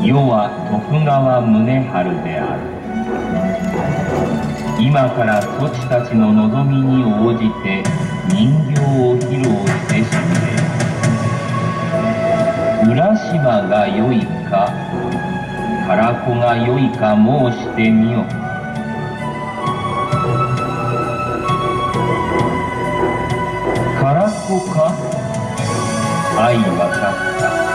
世は徳川宗春である。今から土地たちの望みに応じて人形を披露して死んで、浦島がよいか唐子がよいか申してみよ。唐子か愛は勝った。